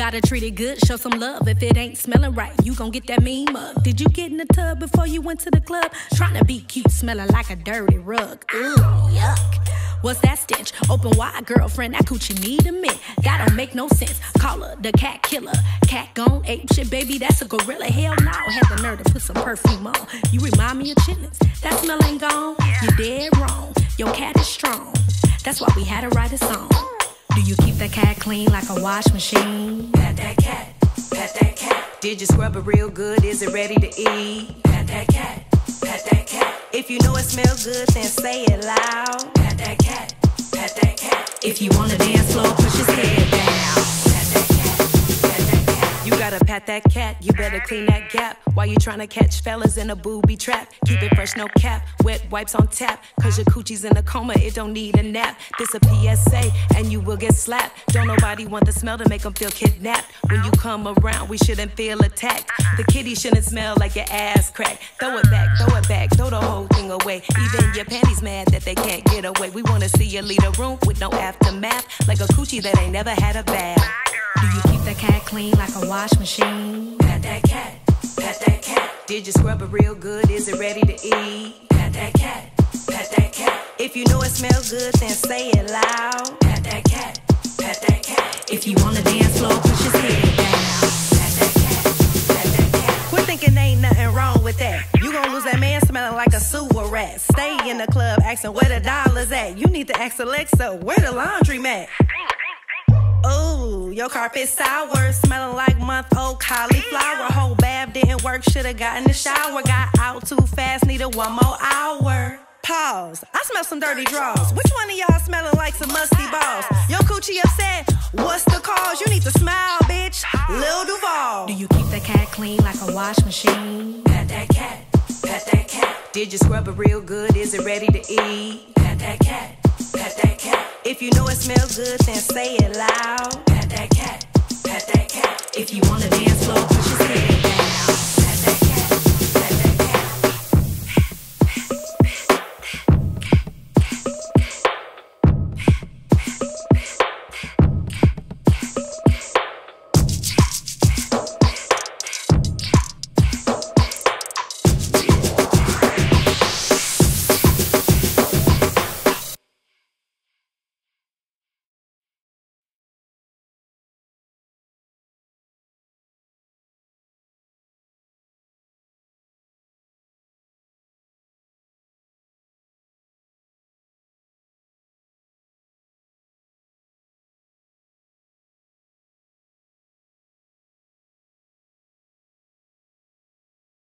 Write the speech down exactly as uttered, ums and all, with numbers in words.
Gotta treat it good, show some love. If it ain't smelling right, you gon' get that mean mug. Did you get in the tub before you went to the club? Tryna be cute, smelling like a dirty rug. Ooh, yuck. What's that stench? Open wide, girlfriend, that coochie need a mint. That don't make no sense. Call her the cat killer. Cat gone ape shit, baby, that's a gorilla. Hell no, had the nerve to put some perfume on. You remind me of chitlins. That smell ain't gone. You dead wrong. Your cat is strong. That's why we had to write a song. Do you keep that cat clean like a wash machine? Pat that cat, pat that cat. Did you scrub it real good? Is it ready to eat? Pat that cat, pat that cat. If you know it smells good, then say it loud. Pat that cat, pat that cat. If you wanna dance floor, push his head down. Pat that cat, pat that cat. You gotta pat that cat, you better clean that gap. While you tryna catch fellas in a booby trap, keep it fresh, no cap, wet wipes on tap. Cause your coochie's in a coma, it don't need a nap. This a P S A, and you will get slapped. Don't nobody want the smell to make them feel kidnapped. When you come around, we shouldn't feel attacked. The kitty shouldn't smell like your ass crack. Throw it back, throw it back, throw the whole thing away. Even your panties mad that they can't get away. We wanna see you leave the room with no aftermath, like a coochie that ain't never had a bath. Do you keep that cat clean like a wash machine? Pat that cat, pat that cat. Did you scrub it real good? Is it ready to eat? Pat that cat, pat that cat. If you know it smells good, then say it loud. Pat that cat, pat that cat. If you wanna dance floor, push his head down. Pat that cat, pat that cat. Quit thinking ain't nothing wrong with that. You gon' lose that man smelling like a sewer rat. Stay in the club asking where the dollars at. You need to ask Alexa where the laundry at. Ooh, your carpet sour, smelling like month-old cauliflower. Whole bath didn't work, should've gotten the shower. Got out too fast, needed one more hour. Pause, I smell some dirty draws. Which one of y'all smelling like some musty balls? Your coochie upset, what's the cause? You need to smile, bitch, Lil Duvall. Do you keep that cat clean like a wash machine? Pat that cat, pat that cat. Did you scrub it real good? Is it ready to eat? Pat that cat, pat that cat. If you know it smells good, then say it loud. Pat that cat, pat that cat. If you wanna dance floor, push your head down.